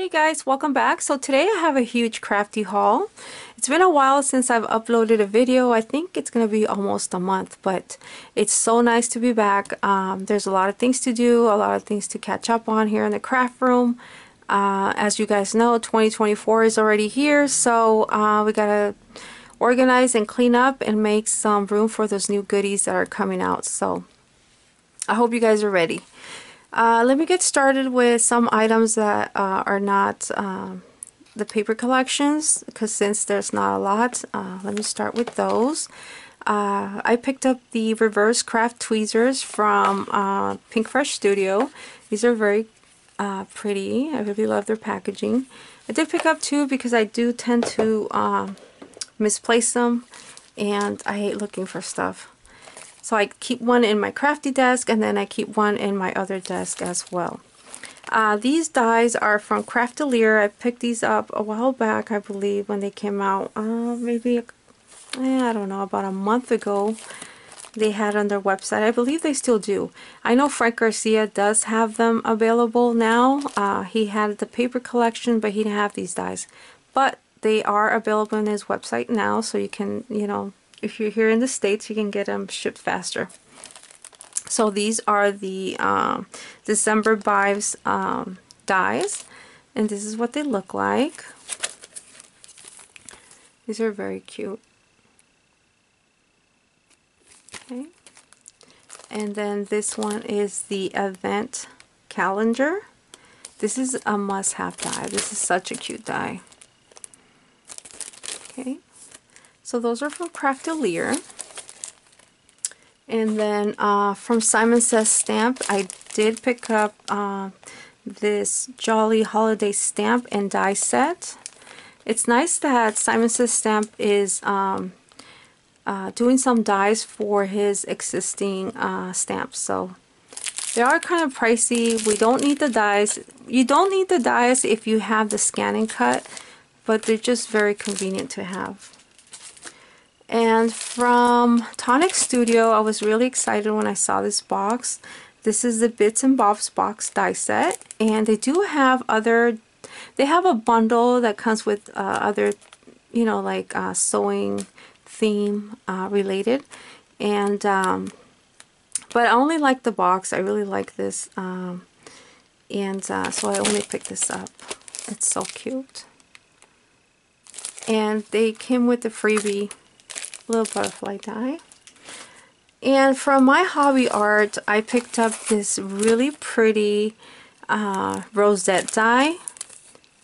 Hey guys, welcome back. So today I have a huge crafty haul. It's been a while since I've uploaded a video. I think it's gonna be almost a month, but it's so nice to be back. There's a lot of things to do, a lot of things to catch up on here in the craft room. As you guys know, 2024 is already here, so we gotta organize and clean up and make some room for those new goodies that are coming out. So I hope you guys are ready. Let me get started with some items that are not the paper collections, because since there's not a lot, let me start with those. I picked up the reverse craft tweezers from Pinkfresh Studio. These are very pretty. I really love their packaging. I did pick up two because I do tend to misplace them, and I hate looking for stuff. So I keep one in my crafty desk, and then I keep one in my other desk as well. These dies are from Craftelier. I picked these up a while back, I believe, when they came out. I don't know, about a month ago. They had on their website. I believe they still do. I know Frank Garcia does have them available now. He had the paper collection, but he didn't have these dies. But they are available on his website now, so you can, you know, if you're here in the States, you can get them shipped faster. So these are the December Vibes dies, and this is what they look like. These are very cute. Okay, and then this one is the event calendar. This is a must-have die. This is such a cute die. Okay. So those are from Craftelier. And then from Simon Says Stamp, I did pick up this Jolly Holiday Stamp and Die Set. It's nice that Simon Says Stamp is doing some dies for his existing stamps. So they are kind of pricey. We don't need the dies. You don't need the dies if you have the scan and cut, but they're just very convenient to have. And from Tonic Studio, I was really excited when I saw this box. This is the Bits and Bobs box die set, and they do have other, they have a bundle that comes with other, you know, like sewing theme related. And but I only like the box. I really like this, so I only picked this up. It's so cute, and they came with a freebie. Little butterfly die. And from My Hobby Art, I picked up this really pretty rosette die.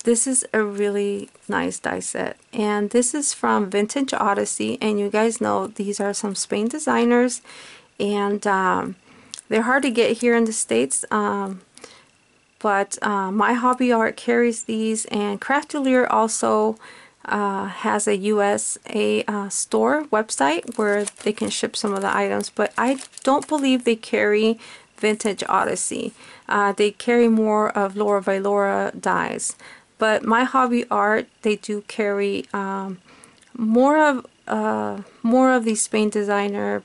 This is a really nice die set, and this is from Vintage Odyssey, and you guys know these are some Spain designers, and they're hard to get here in the States, but My Hobby Art carries these, and Craftelier also has a USA store website where they can ship some of the items, but I don't believe they carry Vintage Odyssey. They carry more of Laura Vilora dies, but My Hobby Art, they do carry more of these Spain designer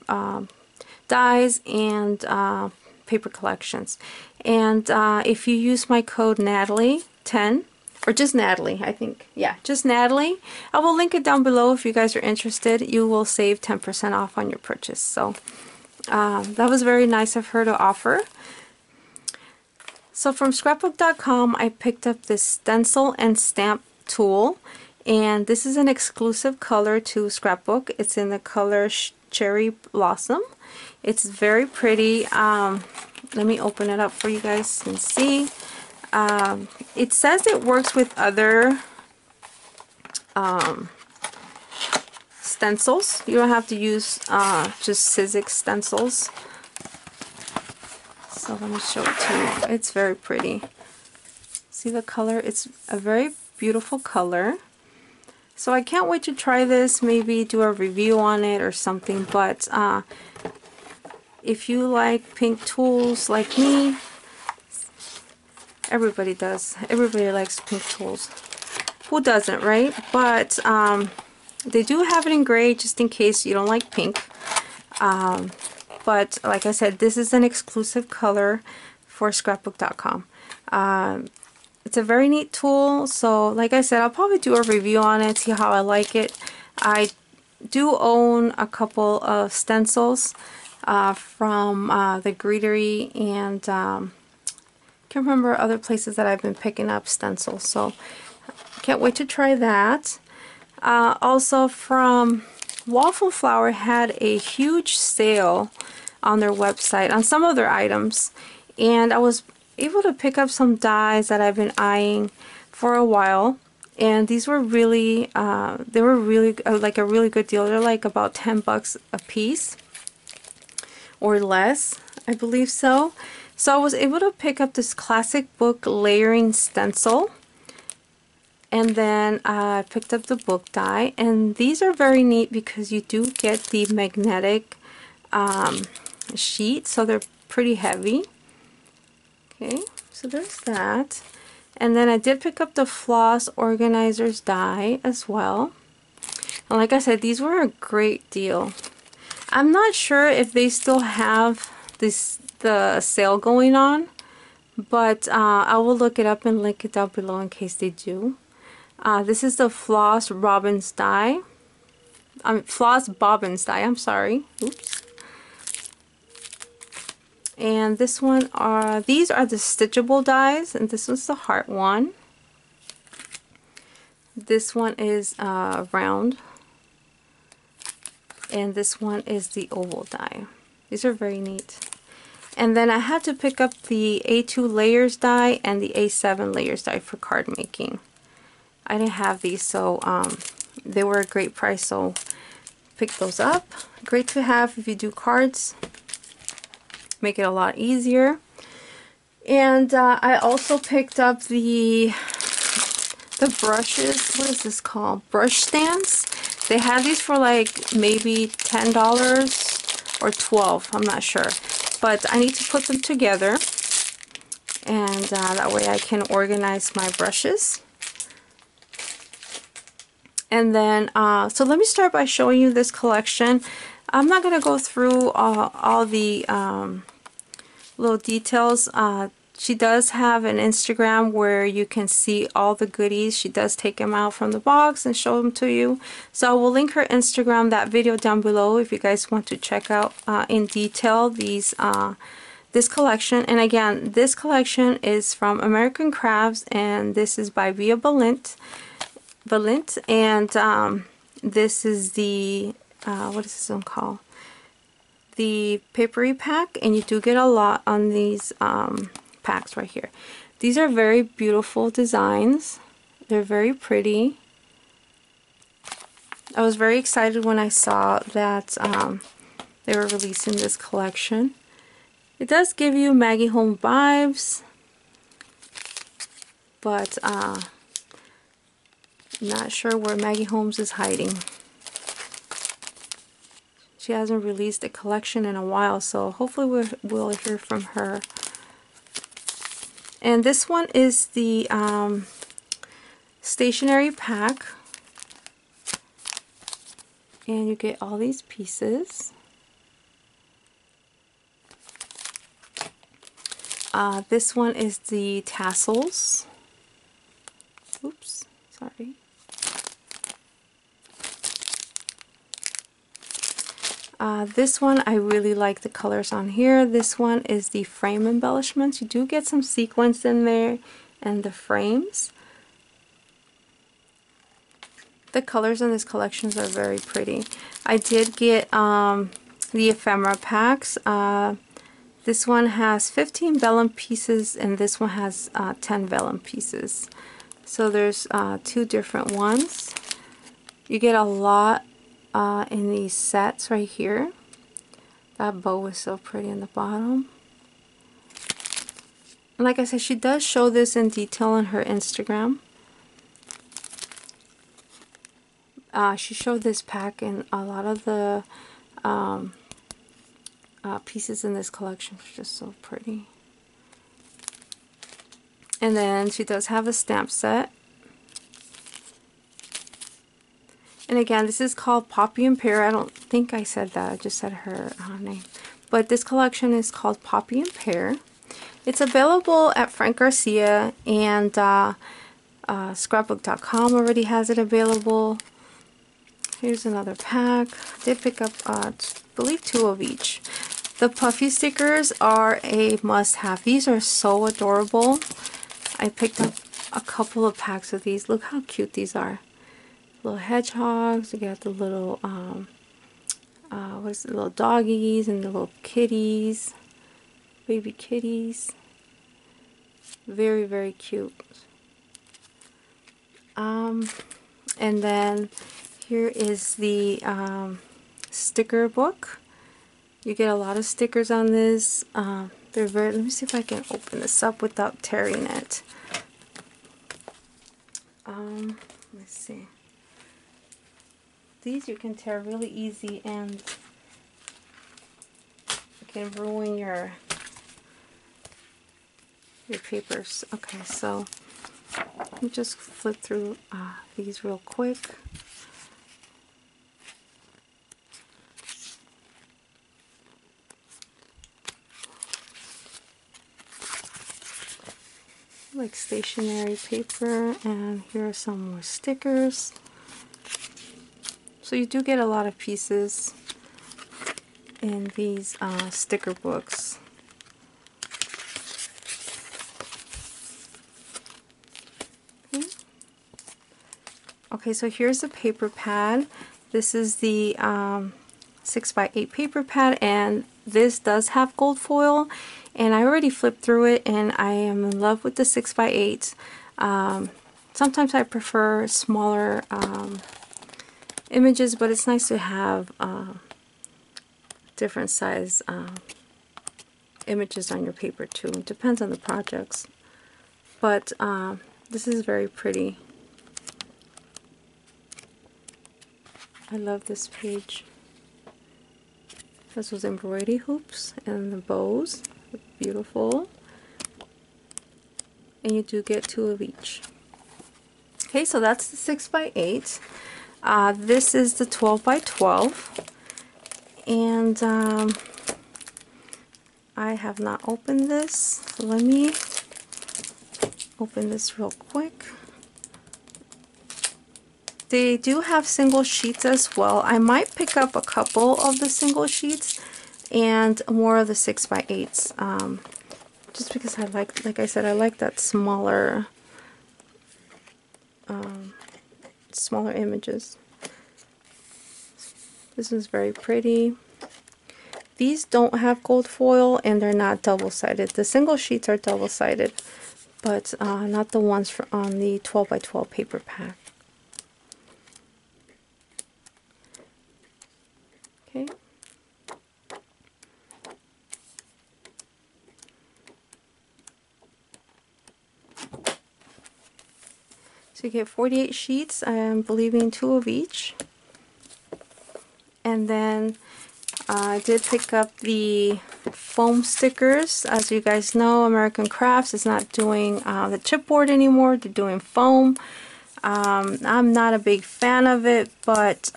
dies and paper collections. And if you use my code Natalie10, or just Natalie, I think. Yeah, just Natalie. I will link it down below if you guys are interested. You will save 10% off on your purchase. So that was very nice of her to offer. So from scrapbook.com, I picked up this stencil and stamp tool. And this is an exclusive color to Scrapbook. It's in the color Cherry Blossom. It's very pretty. Let me open it up for you guys and see. It says it works with other stencils. You don't have to use just Sizzix stencils. So let me show it to you. It's very pretty. See the color? It's a very beautiful color. So I can't wait to try this, maybe do a review on it or something. But if you like pink tools like me, everybody does. Everybody likes pink tools. Who doesn't, right? But they do have it in gray just in case you don't like pink. But like I said, this is an exclusive color for scrapbook.com. It's a very neat tool, so like I said, I'll probably do a review on it, see how I like it. I do own a couple of stencils from the Greetery, and I can't remember other places that I've been picking up stencils, so can't wait to try that. Also from Waffle Flower had a huge sale on their website on some of their items, and I was able to pick up some dies that I've been eyeing for a while, and these were really they were really like a really good deal. They're like about $10 a piece or less, I believe. So I was able to pick up this classic book layering stencil, and then I picked up the book die, and these are very neat because you do get the magnetic sheet, so they're pretty heavy. Okay, so there's that. And then I did pick up the floss organizers die as well, and like I said, these were a great deal. I'm not sure if they still have the sale going on, but I will look it up and link it down below in case they do. This is the floss robin's die. Floss bobbins die, I'm sorry. Oops. And this one are, these are the stitchable dies, and this was the heart one. This one is round, and this one is the oval die. These are very neat. And then I had to pick up the A2 layers die and the A7 layers die for card making. I didn't have these, so they were a great price, so pick those up. Great to have if you do cards, make it a lot easier. And I also picked up the brushes. What is this called? Brush stands. They had these for like maybe $10 or $12, I'm not sure. But I need to put them together, and that way I can organize my brushes. And then, so let me start by showing you this collection. I'm not going to go through all the little details. She does have an Instagram where you can see all the goodies. She does take them out from the box and show them to you. So I will link her Instagram, that video down below, if you guys want to check out in detail these this collection. And again, this collection is from American Crafts, and this is by Via Balint, and this is the what is this one called? The papery pack, and you do get a lot on these packs right here. These are very beautiful designs. They're very pretty. I was very excited when I saw that they were releasing this collection. It does give you Maggie Holmes vibes, but not sure where Maggie Holmes is hiding. She hasn't released a collection in a while, so hopefully we'll hear from her. And this one is the stationery pack, and you get all these pieces. This one is the tassels. Oops, sorry. This one, I really like the colors on here. This one is the frame embellishments. You do get some sequins in there and the frames. The colors in this collection are very pretty. I did get the ephemera packs. This one has 15 vellum pieces, and this one has 10 vellum pieces. So there's two different ones. You get a lot in these sets right here. That bow is so pretty in the bottom. And like I said, she does show this in detail on her Instagram. She showed this pack and a lot of the pieces in this collection, which is so pretty. And then she does have a stamp set. And again, this is called Poppy and Pear. I don't think I said that, I just said her name. But this collection is called Poppy and Pear. It's available at Frank Garcia, and scrapbook.com already has it available. Here's another pack. I did pick up, I believe, 2 of each. The puffy stickers are a must-have. These are so adorable. I picked up a couple of packs of these. Look how cute these are. Little hedgehogs. You got the little little doggies and the little kitties, baby kitties. Very, very cute. And then here is the sticker book. You get a lot of stickers on this. They're very. Let me see if I can open this up without tearing it. Let's see. These you can tear really easy, and you can ruin your papers. Okay, so let me just flip through these real quick. Like stationery paper, and here are some more stickers. So you do get a lot of pieces in these sticker books. Okay, so here's the paper pad. This is the 6x8 paper pad, and this does have gold foil. And I already flipped through it, and I am in love with the 6x8. Sometimes I prefer smaller images, but it's nice to have different size images on your paper too. It depends on the projects, but this is very pretty. I love this page. This was embroidery hoops and the bows. Beautiful. And you do get 2 of each. Okay, so that's the 6x8. This is the 12x12. And I have not opened this. So let me open this real quick. They do have single sheets as well. I might pick up a couple of the single sheets and more of the 6x8s, just because I like I said, I like that smaller, smaller images. This is very pretty. These don't have gold foil, and they're not double-sided. The single sheets are double-sided, but not the ones on the 12x12 paper pack. Okay. So you get 48 sheets, I'm believing 2 of each. And then I did pick up the foam stickers. As you guys know, American Crafts is not doing the chipboard anymore, they're doing foam. I'm not a big fan of it, but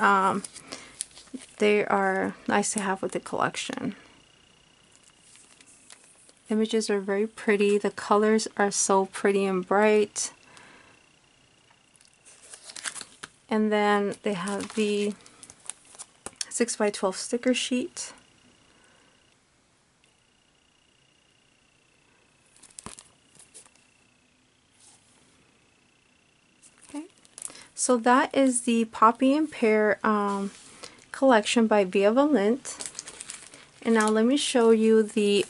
they are nice to have with the collection. Images are very pretty, the colors are so pretty and bright. And then they have the 6x12 sticker sheet. Okay, so that is the Poppy and Pear collection by Via Balint. And now let me show you the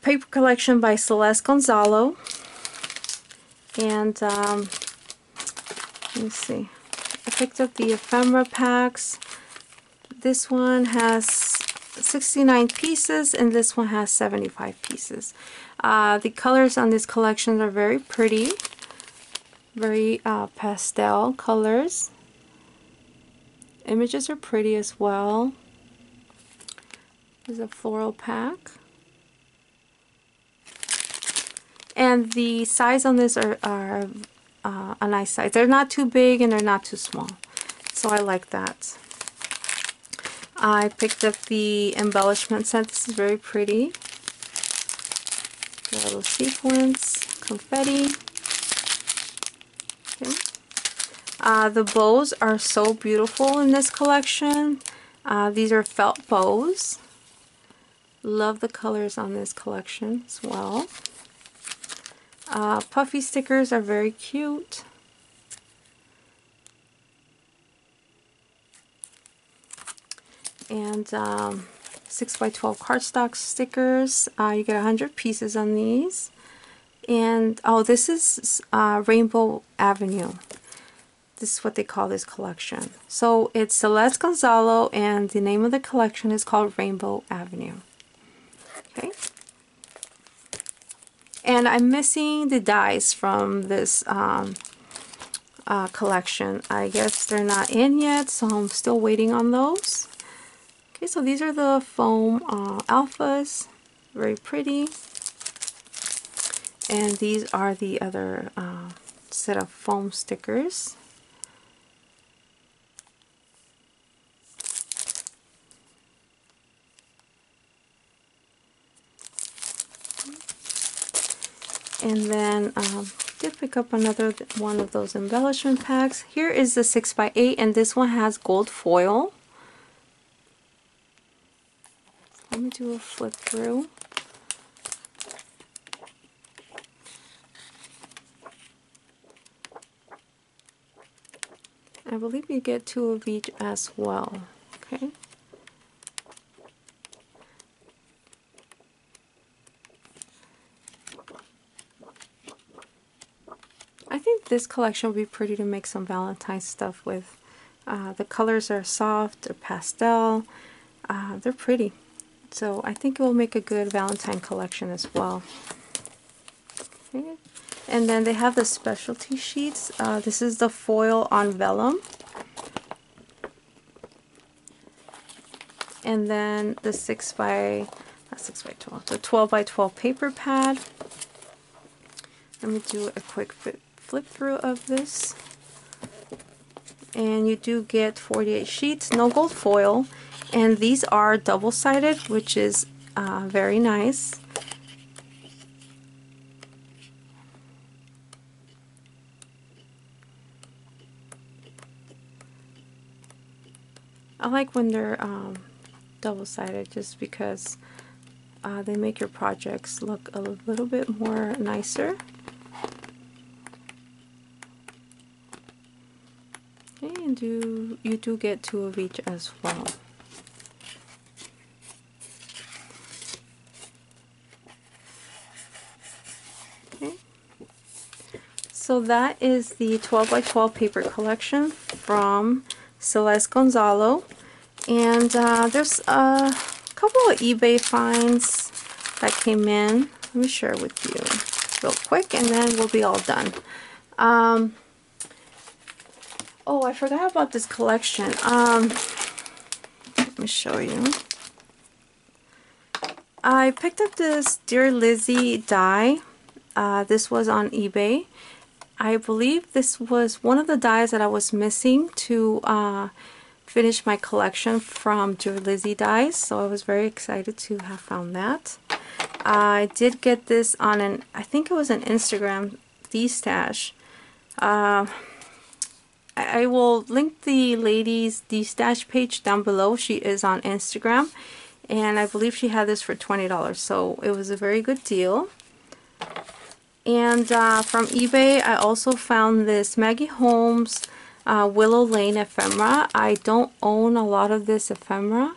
paper collection by Celeste Gonzalo. And let me see. I picked up the ephemera packs. This one has 69 pieces, and this one has 75 pieces. The colors on this collection are very pretty, very pastel colors. Images are pretty as well. There's a floral pack. And the size on this are a nice size. They're not too big and they're not too small, so I like that. I picked up the embellishment set. This is very pretty. a little sequence, confetti. Okay. The bows are so beautiful in this collection. These are felt bows. Love the colors on this collection as well. Puffy stickers are very cute. And 6x12 cardstock stickers. You get 100 pieces on these. And oh, this is Rainbow Avenue. This is what they call this collection. So it's Celeste Gonzalo, and the name of the collection is called Rainbow Avenue. Okay. And I'm missing the dies from this collection. I guess they're not in yet, so I'm still waiting on those. Okay, so these are the foam alphas. Very pretty. And these are the other set of foam stickers. And then did pick up another one of those embellishment packs. Here is the 6x8, and this one has gold foil. Let me do a flip through. I believe you get 2 of each as well. Okay. This collection would be pretty to make some Valentine's stuff with. The colors are soft, they're pastel, they're pretty. So I think it will make a good Valentine collection as well. Okay. And then they have the specialty sheets. This is the foil on vellum. And then the 12x12 paper pad. Let me do a quick flip through of this, and you do get 48 sheets, no gold foil, and these are double-sided, which is very nice. I like when they're double-sided, just because they make your projects look a little bit more nicer. And you do get 2 of each as well. Okay. So that is the 12x12 paper collection from Celeste Gonzalo. And there's a couple of eBay finds that came in. Let me share with you real quick, and then we'll be all done. Oh, I forgot about this collection. Let me show you. I picked up this Dear Lizzy die. This was on eBay. I believe this was one of the dies that I was missing to finish my collection from Dear Lizzy dies. So I was very excited to have found that. I did get this on an, I think it was an Instagram D-Stash. I will link the lady's D-Stash page down below. She is on Instagram, and I believe she had this for $20, so it was a very good deal. And from eBay, I also found this Maggie Holmes Willow Lane ephemera. I don't own a lot of this ephemera.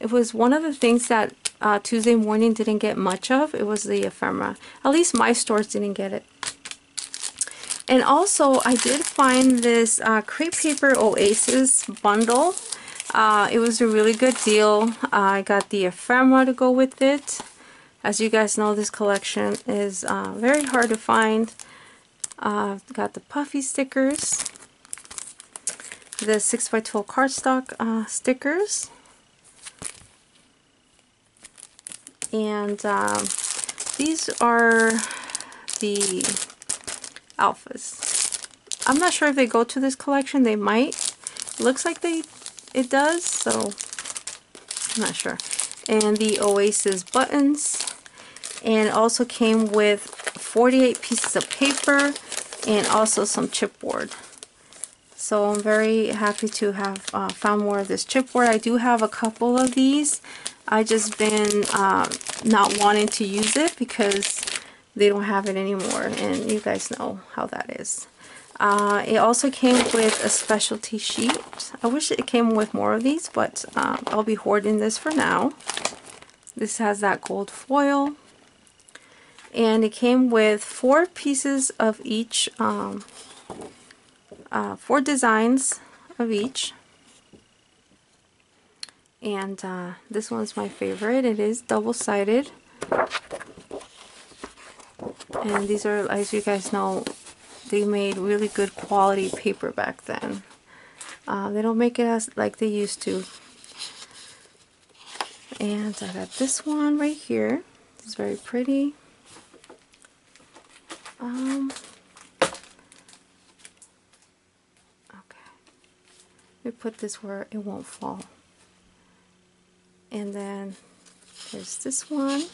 It was one of the things that Tuesday morning didn't get much of. It was the ephemera. At least my stores didn't get it. And also, I did find this Crepe Paper Oasis bundle. It was a really good deal. I got the ephemera to go with it. As you guys know, this collection is very hard to find. Got the puffy stickers, the 6x12 cardstock stickers, and these are the alphas. I'm not sure if they go to this collection. They might. Looks like it does, so I'm not sure. And the Oasis buttons. and also came with 48 pieces of paper and also some chipboard. So I'm very happy to have found more of this chipboard. I do have a couple of these. I just been not wanting to use it because they don't have it anymore, and you guys know how that is. It also came with a specialty sheet. I wish it came with more of these, but I'll be hoarding this for now. This has that gold foil, and it came with 4 pieces of each, 4 designs of each. And this one's my favorite. It is double-sided, and these are, as you guys know, they made really good quality paper back then. They don't make it as like they used to. And I got this one right here. It's very pretty. Okay, let me put this where it won't fall. And then there's this one.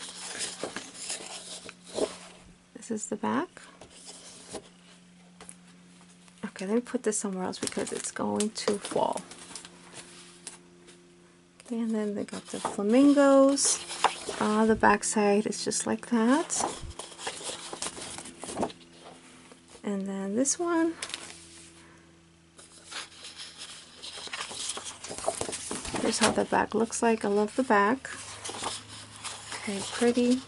This is the back. Okay, let me put this somewhere else because it's going to fall. Okay, and then they got the flamingos. The back side is just like that. And then this one. Here's how the back looks like. I love the back. Very pretty.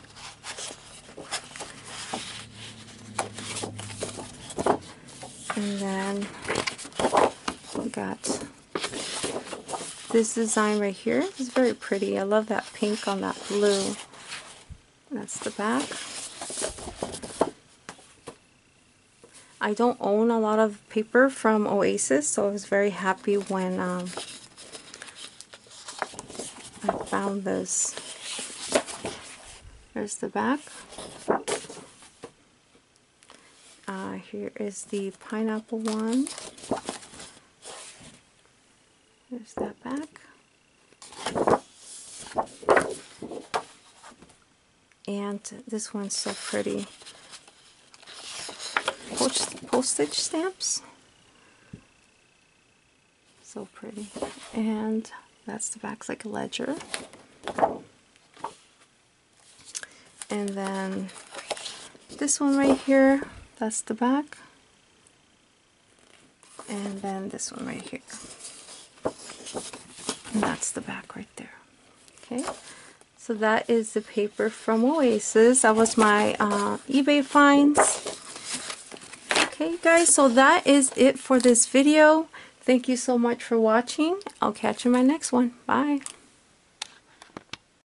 And then we got this design right here. It's very pretty. I love that pink on that blue. That's the back. I don't own a lot of paper from Oasis, so I was very happy when I found this. There's the back. Here is the pineapple one. There's that back. And this one's so pretty. Postage stamps. So pretty. And that's the back's like a ledger. And then this one right here. That's the back, and then this one right here, and that's the back right there. Okay, so that is the paper from Oasis. That was my eBay finds. Okay guys, so that is it for this video. Thank you so much for watching. I'll catch you in my next one. Bye.